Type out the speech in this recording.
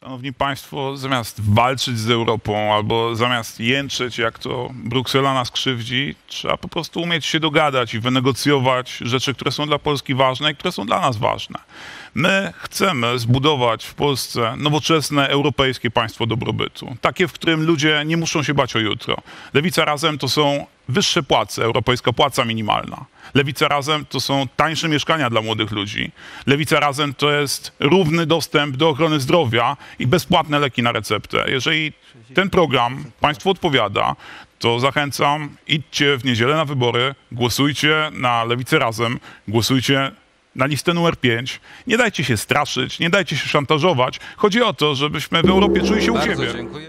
Szanowni Państwo, zamiast walczyć z Europą albo zamiast jęczeć, jak to Bruksela nas krzywdzi, trzeba po prostu umieć się dogadać i wynegocjować rzeczy, które są dla Polski ważne i które są dla nas ważne. My chcemy zbudować w Polsce nowoczesne, europejskie państwo dobrobytu. Takie, w którym ludzie nie muszą się bać o jutro. Lewica Razem to są wyższe płace, europejska płaca minimalna. Lewica Razem to są tańsze mieszkania dla młodych ludzi. Lewica Razem to jest równy dostęp do ochrony zdrowia i bezpłatne leki na receptę. Jeżeli ten program Państwu odpowiada, to zachęcam, idźcie w niedzielę na wybory, głosujcie na Lewicę Razem, głosujcie na listę numer 5. Nie dajcie się straszyć, nie dajcie się szantażować. Chodzi o to, żebyśmy w Europie czuli się u siebie.